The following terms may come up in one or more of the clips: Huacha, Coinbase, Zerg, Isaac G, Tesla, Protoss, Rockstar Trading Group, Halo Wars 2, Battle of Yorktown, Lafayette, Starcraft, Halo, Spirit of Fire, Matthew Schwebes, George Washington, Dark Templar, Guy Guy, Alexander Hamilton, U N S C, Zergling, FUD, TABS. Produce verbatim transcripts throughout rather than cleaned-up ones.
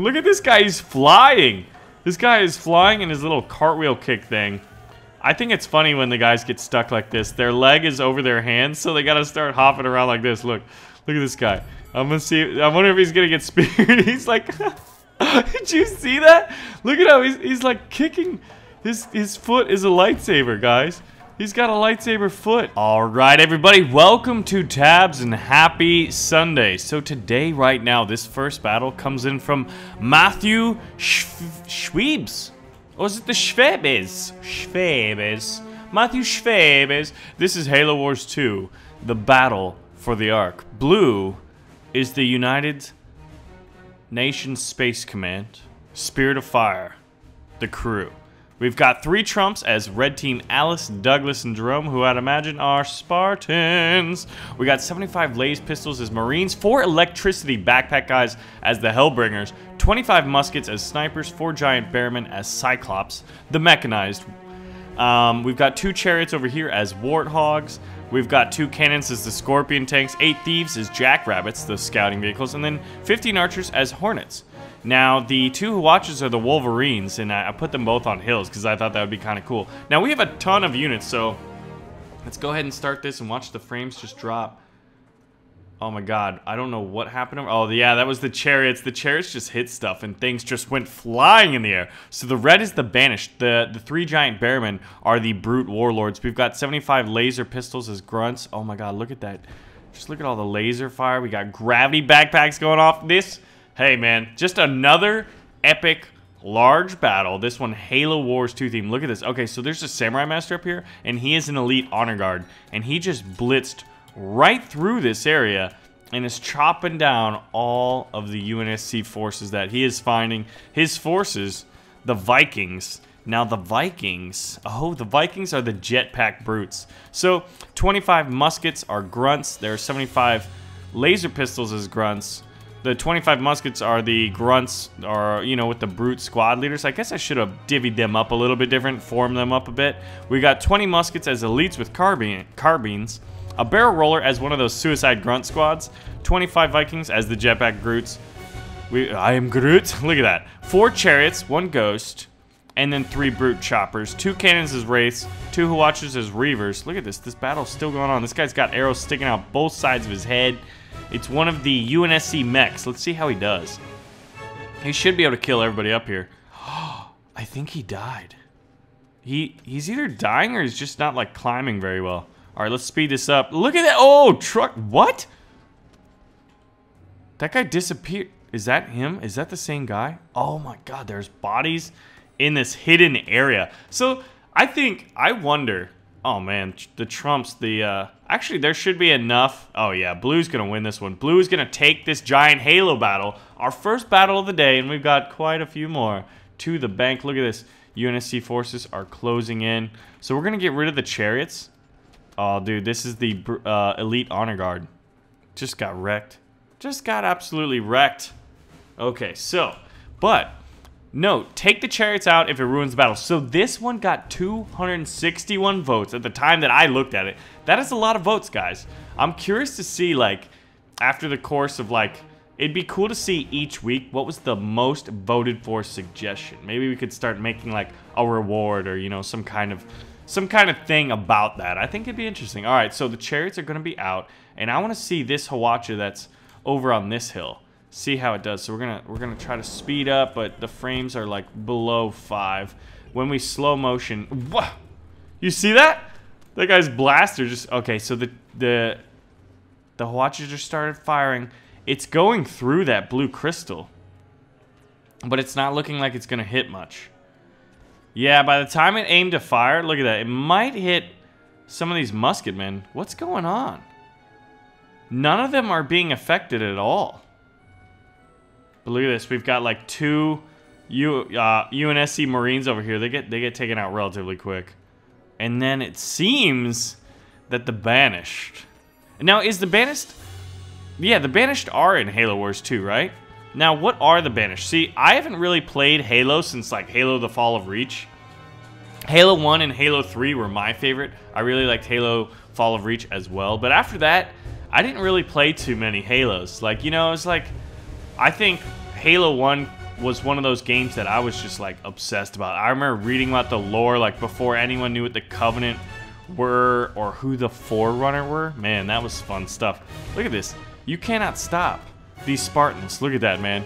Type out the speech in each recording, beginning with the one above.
Look at this guy, he's flying. This guy is flying in his little cartwheel kick thing. I think it's funny when the guys get stuck like this. Their leg is over their hands, so they gotta start hopping around like this. Look, look at this guy. I'm gonna see, I wonder if he's gonna get speared. He's like, did you see that? Look at how he's, he's like kicking. His, his foot is a lightsaber, guys. He's got a lightsaber foot. All right, everybody, welcome to Tabs and happy Sunday. So today, right now, this first battle comes in from Matthew Schwebes. Or is it the Schwebes? Schwebes. Matthew Schwebes. This is Halo Wars two, the battle for the Ark. Blue is the United Nations Space Command. Spirit of Fire, the crew. We've got three trumps as red team Alice, Douglas, and Jerome, who I'd imagine are Spartans. We got seventy-five Lays pistols as Marines, four electricity backpack guys as the Hellbringers, twenty-five muskets as snipers, four giant bearmen as Cyclops, the mechanized. Um, we've got two chariots over here as warthogs. We've got two cannons as the scorpion tanks, eight thieves as jackrabbits, the scouting vehicles, and then fifteen archers as hornets. Now, the two watches are the Wolverines, and I, I put them both on hills because I thought that would be kind of cool. Now, we have a ton of units, so let's go ahead and start this and watch the frames just drop. Oh, my God. I don't know what happened. Oh, yeah, that was the chariots. The chariots just hit stuff, and things just went flying in the air. So the red is the banished. The, the three giant bearmen are the brute warlords. We've got seventy-five laser pistols as grunts. Oh, my God. Look at that. Just look at all the laser fire. We got gravity backpacks going off this. Hey man, just another epic large battle. This one Halo Wars two theme. Look at this. Okay, so there's a samurai master up here, and he is an elite honor guard, and he just blitzed right through this area and is chopping down all of the U N S C forces that he is finding. His forces, the Vikings. Now the Vikings, oh, the Vikings are the jetpack brutes. So twenty-five muskets are grunts. There are seventy-five laser pistols as grunts. The twenty-five muskets are the grunts, or, you know, with the brute squad leaders. I guess I should have divvied them up a little bit different, formed them up a bit. We got twenty muskets as elites with carbine, carbines, a barrel roller as one of those suicide grunt squads, twenty-five Vikings as the jetpack Groots. We, I am Groot. Look at that. Four chariots, one ghost, and then three brute choppers. Two cannons as wraiths, two Huachas as reavers. Look at this. This battle's still going on. This guy's got arrows sticking out both sides of his head. It's one of the U N S C mechs. Let's see how he does. He should be able to kill everybody up here. I think he died. He he's either dying or he's just not like climbing very well. All right, let's speed this up. Look at that. Oh, truck. What? That guy disappeared. Is that him? Is that the same guy? Oh my God, there's bodies in this hidden area. So I think, I wonder... Oh man, the Trumps, the, uh, actually there should be enough. Oh yeah, Blue's gonna win this one. Blue is gonna take this giant Halo battle. Our first battle of the day, and we've got quite a few more to the bank. Look at this, U N S C forces are closing in. So we're gonna get rid of the chariots. Oh dude, this is the, uh, elite honor guard. Just got wrecked. Just got absolutely wrecked. Okay, so, but... No, take the chariots out if it ruins the battle. So this one got two hundred sixty-one votes at the time that I looked at it. That is a lot of votes, guys. I'm curious to see, like, after the course of, like, it'd be cool to see each week what was the most voted for suggestion. Maybe we could start making, like, a reward or, you know, some kind of, some kind of thing about that. I think it'd be interesting. All right, so the chariots are going to be out, and I want to see this Huacha that's over on this hill. See how it does. So we're gonna we're gonna try to speed up, but the frames are like below five. When we slow motion, what? You see that? That guy's blaster just okay. So the the the Huachas just started firing. It's going through that blue crystal, but it's not looking like it's gonna hit much. Yeah, by the time it aimed to fire, look at that. It might hit some of these musket men. What's going on? None of them are being affected at all. But look at this. We've got like two U, uh, U N S C Marines over here. They get they get taken out relatively quick. And then it seems that the Banished. Now, is the Banished... Yeah, the Banished are in Halo Wars two, right? Now, what are the Banished? See, I haven't really played Halo since like Halo the Fall of Reach. Halo one and Halo three were my favorite. I really liked Halo Fall of Reach as well. But after that, I didn't really play too many Halos. Like, you know, it's like... I think Halo one was one of those games that I was just like obsessed about. I remember reading about the lore like before anyone knew what the Covenant were or who the Forerunner were. Man, that was fun stuff. Look at this. You cannot stop these Spartans. Look at that, man.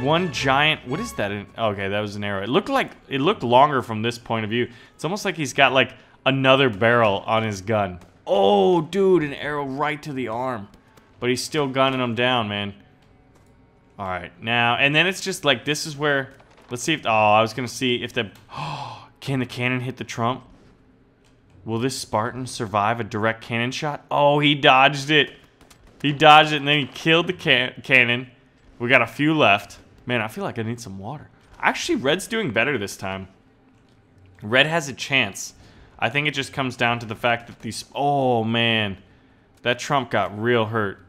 One giant, what is that? Okay, that was an arrow. It looked like, it looked longer from this point of view. It's almost like he's got like another barrel on his gun. Oh, dude, an arrow right to the arm. But he's still gunning them down, man. All right, now, and then it's just like, this is where, let's see if, oh, I was gonna see if the, oh, can the cannon hit the Trump? Will this Spartan survive a direct cannon shot? Oh, he dodged it. He dodged it, and then he killed the can cannon. We got a few left. Man, I feel like I need some water. Actually, Red's doing better this time. Red has a chance. I think it just comes down to the fact that these... Oh, man. That Trump got real hurt.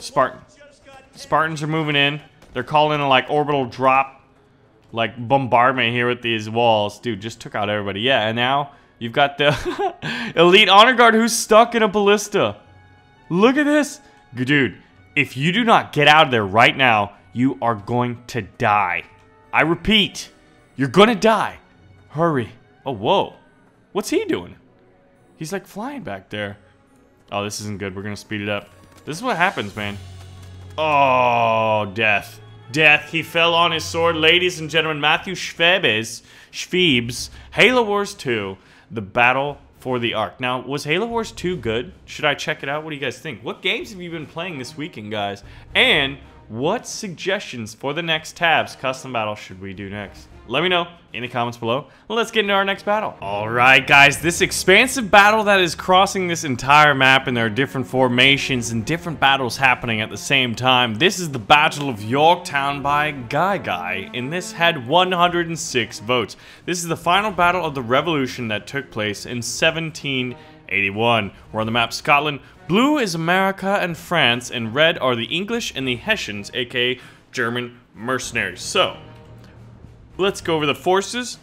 Spartan, Spartans are moving in. They're calling a, like, orbital drop, like, bombardment here with these walls. Dude, just took out everybody. Yeah, and now you've got the elite honor guard who's stuck in a ballista. Look at this. Dude, if you do not get out of there right now, you are going to die. I repeat, you're going to die. Hurry. Oh, whoa. What's he doing? He's like flying back there. Oh, this isn't good. We're going to speed it up. This is what happens, man. Oh, death. Death. He fell on his sword. Ladies and gentlemen, Matthew Schwebes, Schwebes, Halo Wars two, The Battle for the Ark. Now, was Halo Wars two good? Should I check it out? What do you guys think? What games have you been playing this weekend, guys? And what suggestions for the next tabs custom battle should we do next? Let me know in the comments below. Let's get into our next battle. All right, guys, this expansive battle that is crossing this entire map, and there are different formations and different battles happening at the same time. This is the Battle of Yorktown by Guy Guy, and this had one hundred six votes. This is the final battle of the revolution that took place in seventeen eighty-one. We're on the map Scotland. Blue is America and France, and red are the English and the Hessians, aka German mercenaries. So, let's go over the forces.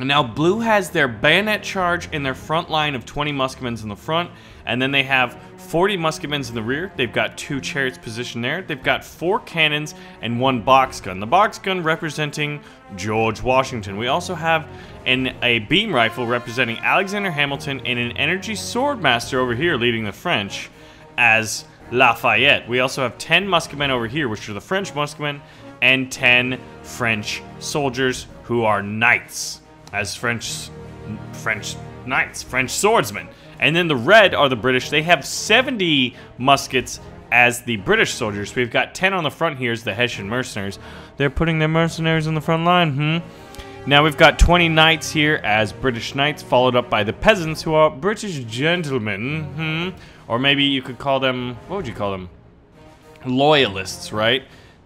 Now, blue has their bayonet charge in their front line of twenty musketmen in the front, and then they have forty musketmen in the rear. They've got two chariots positioned there. They've got four cannons and one box gun. The box gun representing George Washington. We also have an, a beam rifle representing Alexander Hamilton and an energy sword master over here leading the French as Lafayette. We also have ten musketmen over here, which are the French musketmen, and ten French soldiers who are knights, as French French knights, French swordsmen. And then the red are the British. They have seventy muskets as the British soldiers. We've got ten on the front here as the Hessian mercenaries. They're putting their mercenaries on the front line, hmm? Now we've got twenty knights here as British knights, followed up by the peasants who are British gentlemen, hmm? Or maybe you could call them, what would you call them? Loyalists, right?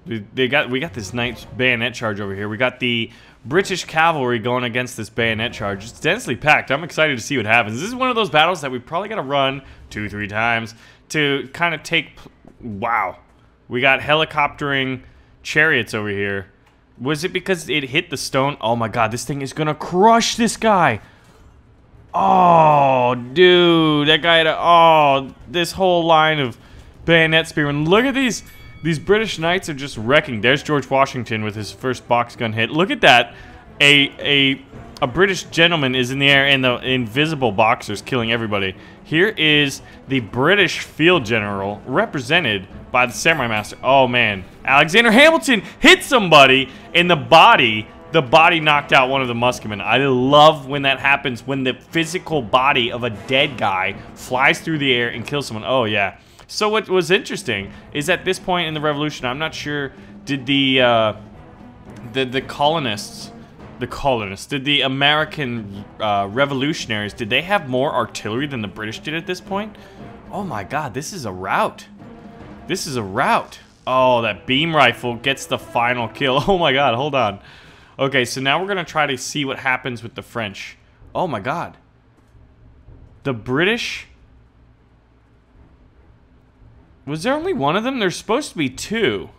They got, we got this knight's bayonet charge over here. We got the British cavalry going against this bayonet charge. It's densely packed. I'm excited to see what happens. This is one of those battles that we probably got to run two, three times to kind of take... Wow. We got helicoptering chariots over here. Was it because it hit the stone? Oh my god, this thing is going to crush this guy. Oh, dude. That guy had a... Oh, this whole line of bayonet spearmen. Look at these... These British knights are just wrecking. There's George Washington with his first box gun hit. Look at that. A a a British gentleman is in the air and the invisible boxers killing everybody. Here is the British field general represented by the samurai master. Oh man. Alexander Hamilton hit somebody in the body. The body knocked out one of the musketmen. I love when that happens, when the physical body of a dead guy flies through the air and kills someone. Oh yeah. So what was interesting is at this point in the revolution, I'm not sure, did the uh, the the colonists, the colonists, did the American uh, revolutionaries, did they have more artillery than the British did at this point? Oh my God, this is a rout. This is a rout. Oh, that beam rifle gets the final kill. Oh my God, hold on. Okay, so now we're gonna try to see what happens with the French. Oh my God. The British. Was there only one of them? There's supposed to be two,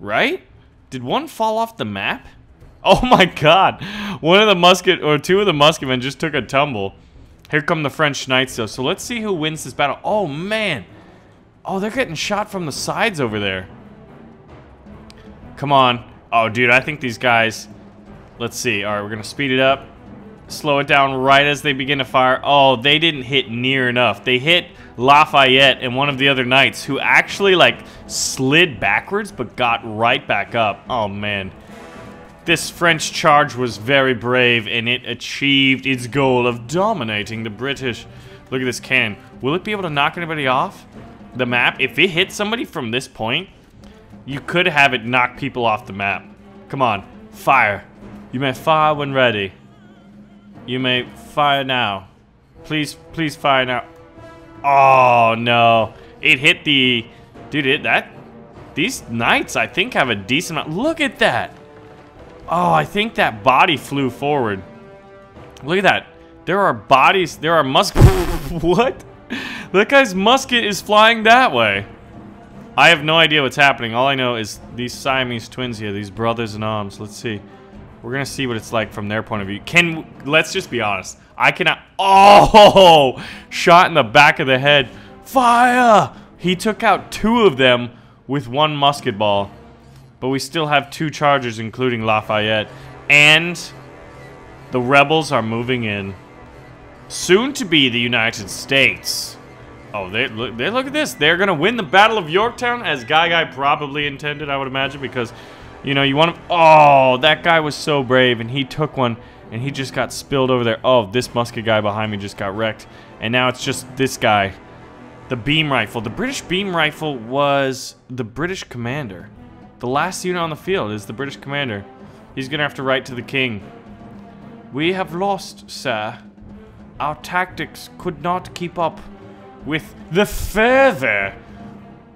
right? Did one fall off the map? Oh my God. One of the musket, or two of the musketmen just took a tumble. Here come the French knights though. So let's see who wins this battle. Oh man. Oh, they're getting shot from the sides over there. Come on. Oh, dude, I think these guys... Let's see. All right, we're going to speed it up. Slow it down right as they begin to fire. Oh, they didn't hit near enough. They hit Lafayette and one of the other knights who actually, like, slid backwards but got right back up. Oh, man. This French charge was very brave, and it achieved its goal of dominating the British. Look at this cannon. Will it be able to knock anybody off the map? If it hits somebody from this point, you could have it knock people off the map. Come on. Fire. You may fire when ready. You may fire now. Please, please fire now. Oh, no. It hit the... Dude, it, that... These knights, I think, have a decent amount. Look at that. Oh, I think that body flew forward. Look at that. There are bodies. There are muskets. What? That guy's musket is flying that way. I have no idea what's happening. All I know is these Siamese twins here, these brothers in arms. Let's see. We're going to see what it's like from their point of view. Can... Let's just be honest. I cannot... Oh! Shot in the back of the head. Fire! He took out two of them with one musket ball. But we still have two chargers, including Lafayette. And the rebels are moving in. Soon to be the United States. Oh, they look, they look at this. They're going to win the Battle of Yorktown, as Guy Guy probably intended, I would imagine. Because, you know, you want to... Oh, that guy was so brave. And he took one, and he just got spilled over there. Oh, this musket guy behind me just got wrecked. And now it's just this guy. The beam rifle. The British beam rifle was the British commander. The last unit on the field is the British commander. He's gonna have to write to the king. We have lost, sir. Our tactics could not keep up with the fervor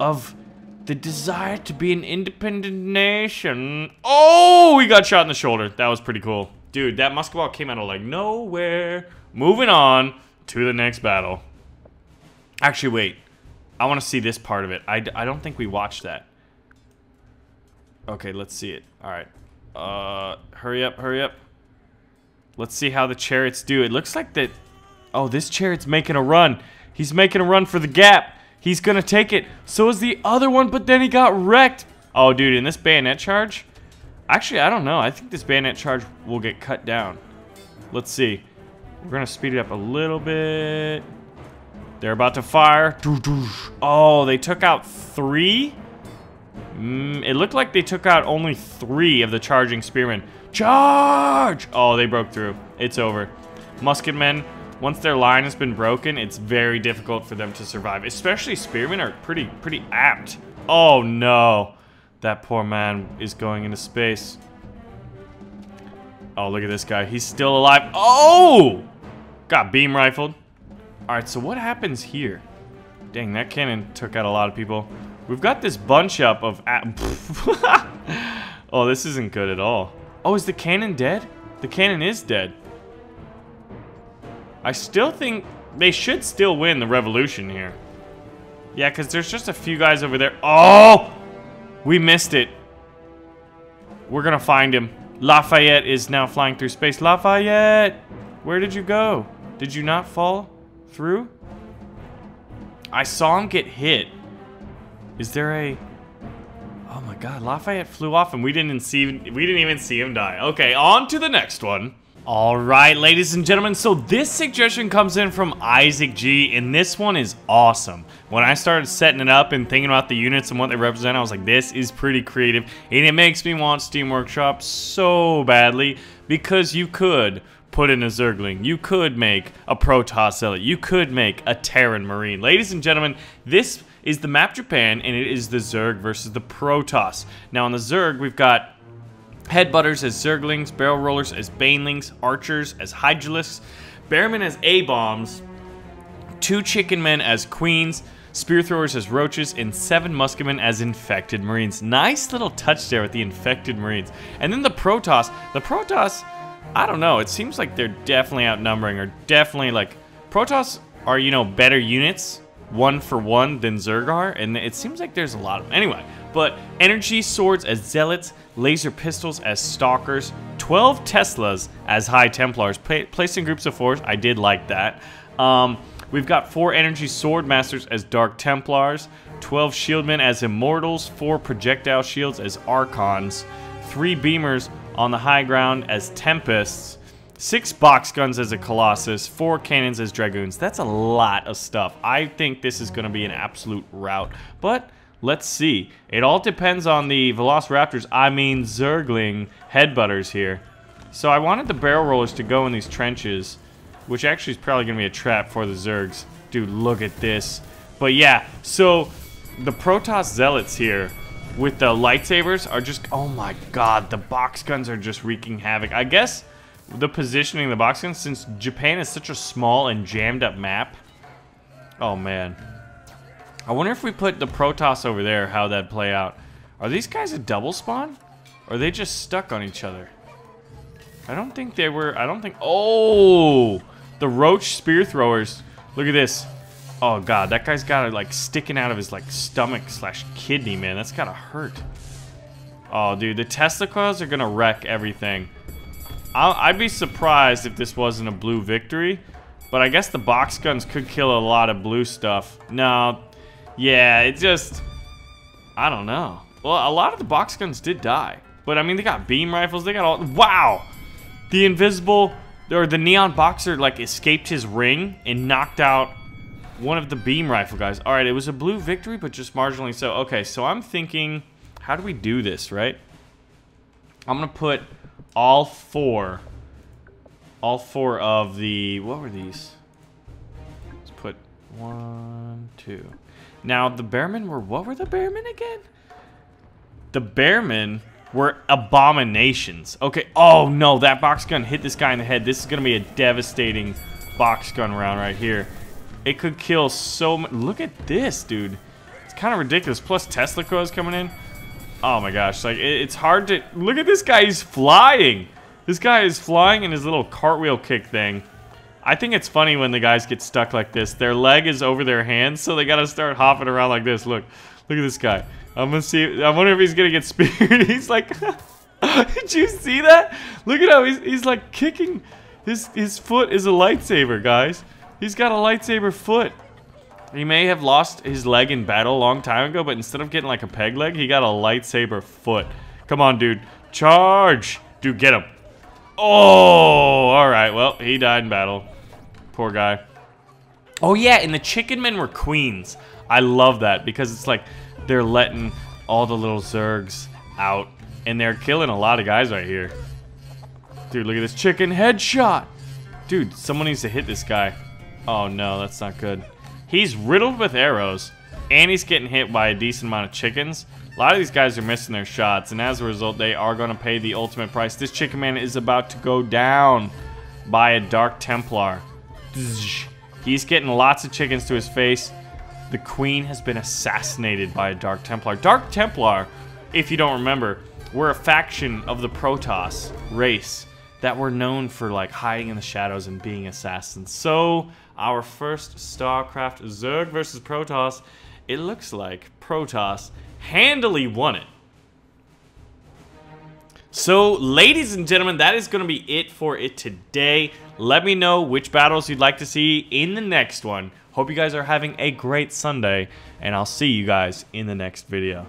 of the desire to be an independent nation. Oh, he got shot in the shoulder. That was pretty cool. Dude, that musket ball came out of like nowhere. Moving on to the next battle. Actually, wait. I want to see this part of it. I, I don't think we watched that. Okay, let's see it. All right. Uh, hurry up, hurry up. Let's see how the chariots do. It looks like that... Oh, this chariot's making a run. He's making a run for the gap. He's going to take it. So is the other one, but then he got wrecked. Oh, dude, in this bayonet charge? Actually, I don't know. I think this bayonet charge will get cut down. Let's see. We're going to speed it up a little bit. They're about to fire. Oh, they took out three? Mm, it looked like they took out only three of the charging spearmen. Charge! Oh, they broke through. It's over. Musket men, once their line has been broken, it's very difficult for them to survive. Especially spearmen are pretty, pretty apt. Oh, no. That poor man is going into space. Oh, look at this guy. He's still alive. Oh! Got beam rifled. All right, so what happens here? Dang, that cannon took out a lot of people. We've got this bunch up of... Oh, this isn't good at all. Oh, is the cannon dead? The cannon is dead. I still think they should still win the revolution here. Yeah, because there's just a few guys over there. Oh! We missed it. We're going to find him. Lafayette is now flying through space. Lafayette! Where did you go? Did you not fall through? I saw him get hit. Is there a... Oh my god, Lafayette flew off and we didn't see... We didn't even see him die. Okay, on to the next one. Alright, ladies and gentlemen, so this suggestion comes in from Isaac G, and this one is awesome. When I started setting it up and thinking about the units and what they represent, I was like, this is pretty creative, and it makes me want Steam Workshop so badly, because you could... put in a Zergling. You could make a Protoss Elite. You could make a Terran Marine. Ladies and gentlemen, this is the map Japan, and it is the Zerg versus the Protoss. Now on the Zerg, we've got Headbutters as Zerglings, Barrel Rollers as Banelings, Archers as Hydulists, Bearmen as A-Bombs, two Chicken Men as Queens, Spear Throwers as Roaches, and seven Musketmen as Infected Marines. Nice little touch there with the Infected Marines. And then the Protoss. The Protoss... I don't know, it seems like they're definitely outnumbering, or definitely like... Protoss are, you know, better units, one for one, than Zerg are, and it seems like there's a lot of them. Anyway, but energy swords as Zealots, laser pistols as Stalkers, twelve Teslas as High Templars, pla placed in groups of fours, I did like that. Um, We've got four energy sword masters as Dark Templars, twelve shieldmen as Immortals, four projectile shields as Archons, three beamers on the high ground as Tempests, six box guns as a Colossus, four cannons as Dragoons. That's a lot of stuff. I think this is going to be an absolute rout, but let's see. It all depends on the Velociraptors, I mean Zergling headbutters here. So I wanted the barrel rollers to go in these trenches, which actually is probably going to be a trap for the Zergs. Dude, look at this. But yeah, so the Protoss Zealots here with the lightsabers are just, oh my god, the box guns are just wreaking havoc. I guess the positioning of the box guns, since Japan is such a small and jammed up map. Oh man. I wonder if we put the Protoss over there, how that'd play out. Are these guys a double spawn? Or are they just stuck on each other? I don't think they were, I don't think, oh! The Roach Spear Throwers. Look at this. Oh god, that guy's got it like sticking out of his like stomach slash kidney, man. That's gotta hurt. Oh dude, the Tesla coils are gonna wreck everything. I'll, I'd be surprised if this wasn't a blue victory. But I guess the box guns could kill a lot of blue stuff. No. Yeah, it just, I don't know. Well, a lot of the box guns did die. But I mean, they got beam rifles, they got all, wow! The invisible, or the neon boxer like escaped his ring and knocked out one of the beam rifle guys. All right, it was a blue victory, but just marginally so. Okay, so I'm thinking, how do we do this, right? I'm gonna put all four, all four of the, what were these? Let's put one, two. Now, the bearmen were, what were the bearmen again? The bearmen were abominations. Okay, oh no, that box gun hit this guy in the head. This is gonna be a devastating box gun round right here. It could kill so much. Look at this, dude. It's kind of ridiculous. Plus, Tesla coils coming in. Oh my gosh, like, it, it's hard to, look at this guy, he's flying. This guy is flying in his little cartwheel kick thing. I think it's funny when the guys get stuck like this. Their leg is over their hands, so they gotta start hopping around like this. Look, look at this guy. I'm gonna see. I wonder if he's gonna get speared. He's like, did you see that? Look at how he's he's like kicking. His his foot is a lightsaber, guys. He's got a lightsaber foot. He may have lost his leg in battle a long time ago, but instead of getting like a peg leg, he got a lightsaber foot. Come on, dude, charge, dude, get him. Oh, all right. Well, he died in battle. Poor guy. Oh yeah, and the chicken men were queens. I love that because it's like they're letting all the little Zergs out, and they're killing a lot of guys right here. Dude, look at this chicken headshot. Dude, someone needs to hit this guy. Oh no, that's not good. He's riddled with arrows, and he's getting hit by a decent amount of chickens. A lot of these guys are missing their shots, and as a result, they are going to pay the ultimate price. This chicken man is about to go down by a Dark Templar. He's getting lots of chickens to his face. The queen has been assassinated by a Dark Templar. Dark Templar, if you don't remember, were a faction of the Protoss race that were known for like hiding in the shadows and being assassins. So, our first Starcraft Zerg versus Protoss, it looks like Protoss handily won it. So, ladies and gentlemen, that is going to be it for it today. Let me know which battles you'd like to see in the next one. Hope you guys are having a great Sunday, and I'll see you guys in the next video.